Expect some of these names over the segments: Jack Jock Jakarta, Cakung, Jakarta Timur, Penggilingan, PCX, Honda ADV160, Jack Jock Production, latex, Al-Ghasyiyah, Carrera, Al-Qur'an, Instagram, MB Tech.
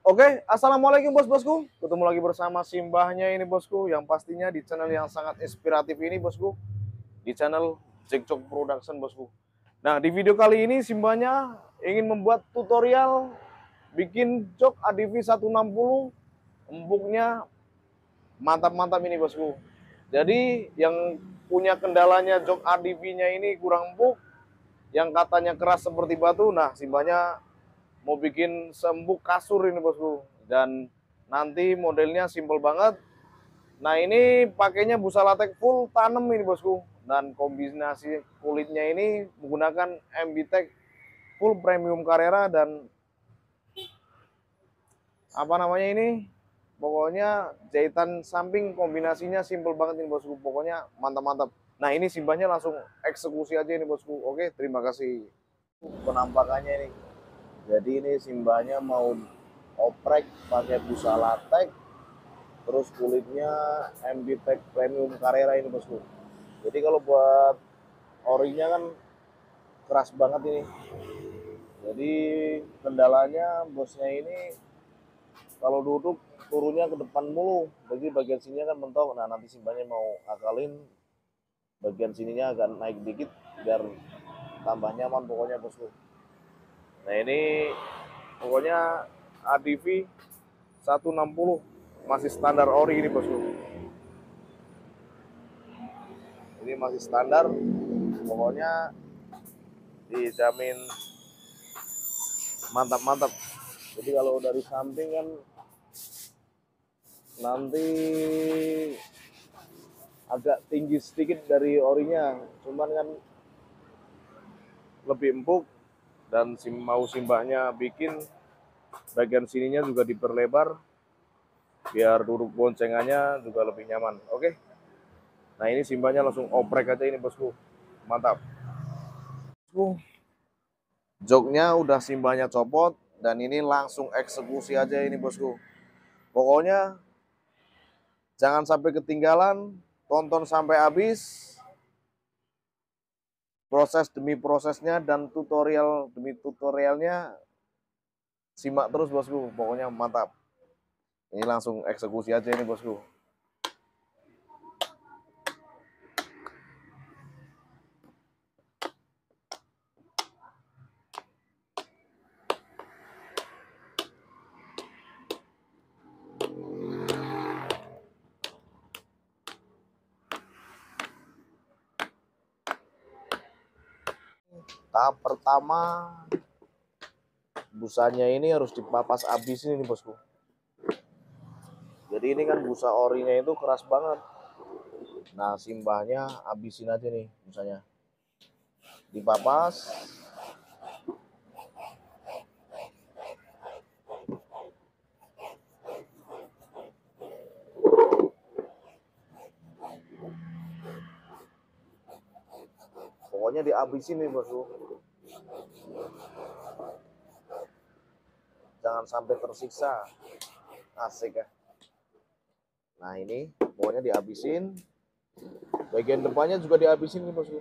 Oke, assalamualaikum bos-bosku. Ketemu lagi bersama simbahnya ini bosku, yang pastinya di channel yang sangat inspiratif ini bosku, di channel Jack Jock Production bosku. Nah, di video kali ini simbahnya ingin membuat tutorial bikin jok ADV160 empuknya mantap-mantap ini bosku. Jadi yang punya kendalanya jok ADV-nya ini kurang empuk, yang katanya keras seperti batu. Nah, simbahnya mau bikin seempuk kasur ini bosku, dan nanti modelnya simpel banget. Nah, ini pakainya busa latex full tanam ini bosku, dan kombinasi kulitnya ini menggunakan MB Tech full premium Carrera, dan apa namanya ini, pokoknya jahitan samping kombinasinya simpel banget ini bosku, pokoknya mantap-mantap. Nah, ini simbahnya langsung eksekusi aja ini bosku. Oke, terima kasih. Penampakannya ini, jadi ini simbahnya mau oprek pakai busa latex, terus kulitnya MB Tech premium Carrera ini bosku. Jadi kalau buat orinya kan keras banget ini. Jadi kendalanya bosnya ini kalau duduk turunnya ke depan mulu, jadi bagian sininya kan mentok. Nah, nanti simbahnya mau akalin bagian sininya agak naik dikit biar tambah nyaman pokoknya bosku. Nah, ini pokoknya ADV 160 masih standar ori ini bosku. Ini masih standar, pokoknya dijamin mantap-mantap. Jadi kalau dari samping kan nanti agak tinggi sedikit dari orinya, cuman kan lebih empuk. Dan mau simbahnya bikin bagian sininya juga diperlebar biar duduk boncengannya juga lebih nyaman. Oke. Nah, ini simbahnya langsung oprek aja ini bosku. Mantap. Joknya udah simbahnya copot, dan ini langsung eksekusi aja ini bosku. Pokoknya jangan sampai ketinggalan, tonton sampai habis. Proses demi prosesnya dan tutorial demi tutorialnya, simak terus bosku, pokoknya mantap. Ini langsung eksekusi aja ini bosku. Tahap pertama, busanya ini harus dipapas habis ini bosku. Jadi ini kan busa orinya itu keras banget. Nah, simbahnya habisin aja nih busanya. Dipapas. Pokoknya dihabisin nih bosku, jangan sampai tersiksa. Asik ya. Nah, ini pokoknya dihabisin, bagian depannya juga dihabisin nih bosku.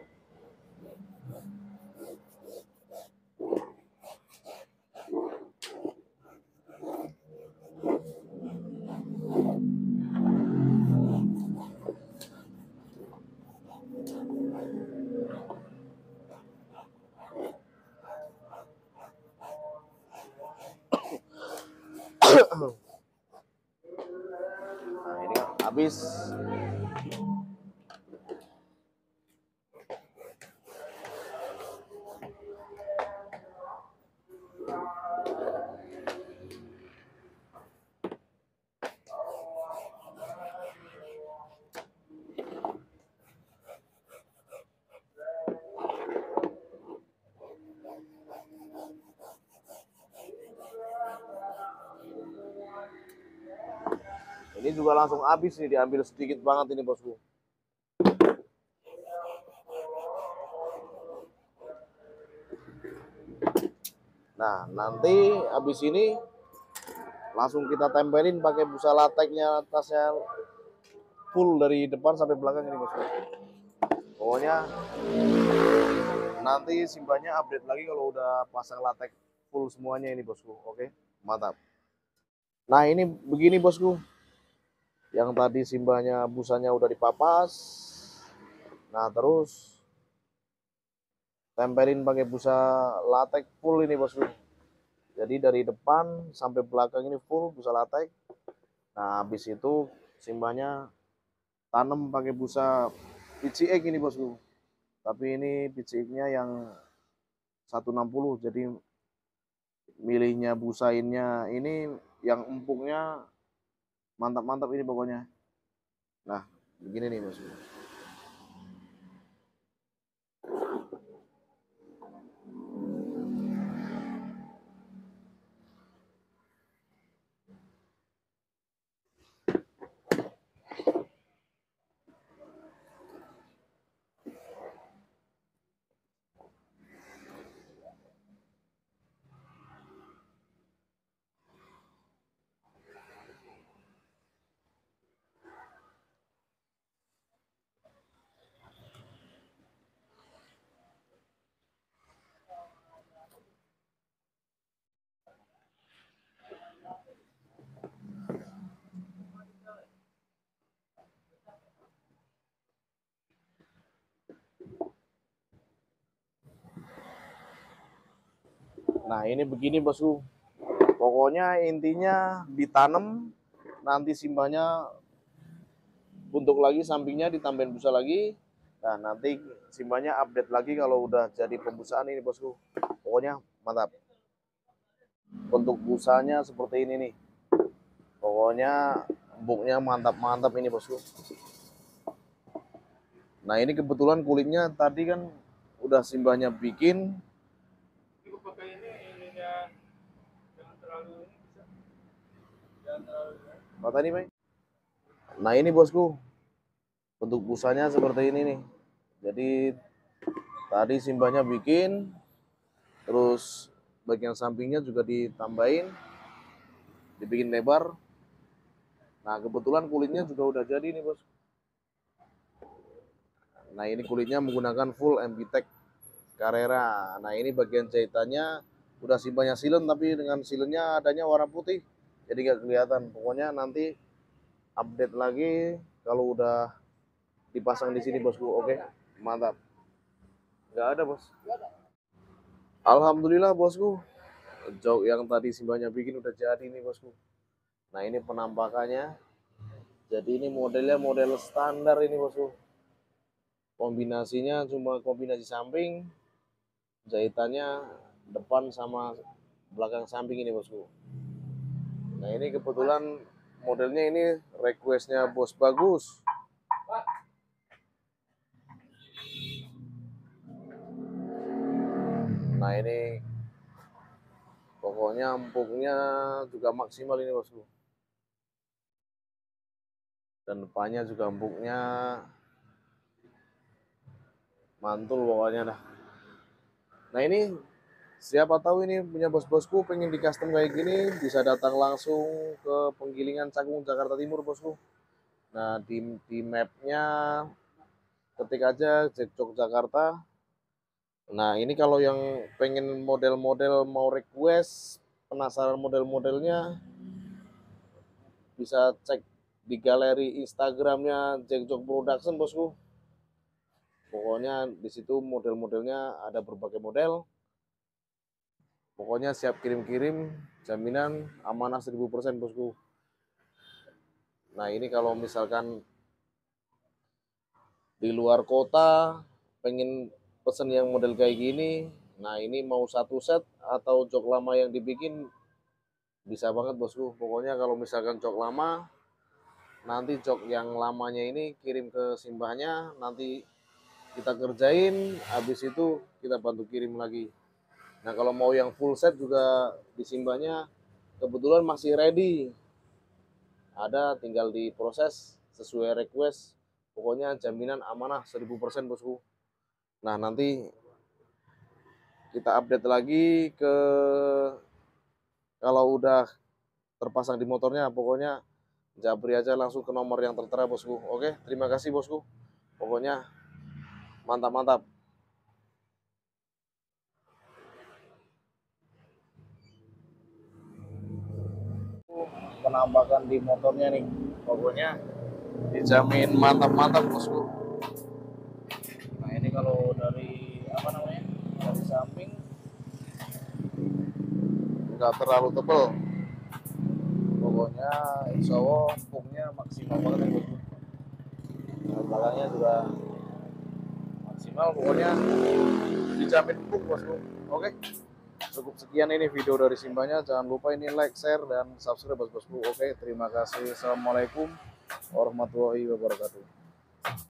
Nah, ini habis. Ini juga langsung habis nih, diambil sedikit banget ini bosku. Nah, nanti habis ini langsung kita tempelin pakai busa lateksnya atasnya full dari depan sampai belakang ini bosku. Pokoknya nanti simbahnya update lagi kalau udah pasang latex full semuanya ini bosku. Oke, mantap. Nah ini begini bosku, yang tadi simbahnya busanya udah dipapas, nah terus tempelin pakai busa latex full ini bosku. Jadi dari depan sampai belakang ini full busa latex. Nah habis itu simbahnya tanam pakai busa PCX ini bosku, tapi ini PCX-nya yang 160, jadi milihnya busainnya ini yang empuknya mantap-mantap ini pokoknya. Nah begini nih bosku. Nah ini begini bosku, pokoknya intinya ditanam, nanti simbahnya bentuk lagi, sampingnya ditambahin busa lagi. Nah nanti simbahnya update lagi kalau udah jadi pembusaan ini bosku, pokoknya mantap. Bentuk busanya seperti ini nih, pokoknya empuknya mantap-mantap ini bosku. Nah ini kebetulan kulitnya tadi kan udah simbahnya bikin. Nah ini bosku, bentuk busanya seperti ini nih. Jadi tadi simbahnya bikin, terus bagian sampingnya juga ditambahin, dibikin lebar. Nah kebetulan kulitnya juga udah jadi nih bos. Nah ini kulitnya menggunakan full MB Tech Carrera. Nah ini bagian jahitannya udah simbahnya silen, tapi dengan silennya adanya warna putih, jadi gak kelihatan. Pokoknya nanti update lagi kalau udah dipasang di sini bosku. Oke, mantap. Nggak ada bos. Alhamdulillah bosku, jauh yang tadi simbahnya bikin udah jadi nih bosku. Nah ini penampakannya. Jadi ini modelnya model standar ini bosku. Kombinasinya cuma kombinasi samping, jahitannya depan sama belakang samping ini bosku. Nah ini kebetulan modelnya ini requestnya bos Bagus. Nah ini pokoknya empuknya juga maksimal ini bosku. Dan depannya juga empuknya mantul pokoknya dah. Nah ini siapa tahu ini punya bos-bosku pengen di custom kayak gini, bisa datang langsung ke Penggilingan, Cakung, Jakarta Timur bosku. Nah di mapnya ketik aja Jack Jock Jakarta. Nah ini kalau yang pengen model-model mau request, penasaran model-modelnya, bisa cek di galeri Instagramnya Jack Jock Production bosku. Pokoknya di situ model-modelnya ada berbagai model. Pokoknya siap kirim-kirim, jaminan amanah 1000% bosku. Nah ini kalau misalkan di luar kota pengen pesen yang model kayak gini, nah ini mau satu set atau jok lama yang dibikin, bisa banget bosku. Pokoknya kalau misalkan jok lama, nanti jok yang lamanya ini kirim ke simbahnya, nanti kita kerjain, habis itu kita bantu kirim lagi. Nah kalau mau yang full set juga disimbahnya kebetulan masih ready, ada tinggal diproses sesuai request. Pokoknya jaminan amanah 1000% bosku. Nah nanti kita update lagi ke kalau udah terpasang di motornya. Pokoknya japri aja langsung ke nomor yang tertera bosku. Oke, terima kasih bosku. Pokoknya mantap-mantap. penampakan di motornya nih, pokoknya dijamin mantap-mantap bosku. Nah ini kalau dari apa namanya, dari samping nggak terlalu tebal, pokoknya insya Allah pumpnya maksimal banget ya bosku. Nah, belakangnya juga maksimal, pokoknya dijamin pump bosku. Oke, cukup sekian ini video dari Simbanya. Jangan lupa ini like, share, dan subscribe bos bosku. Oke, terima kasih. Assalamualaikum warahmatullahi wabarakatuh.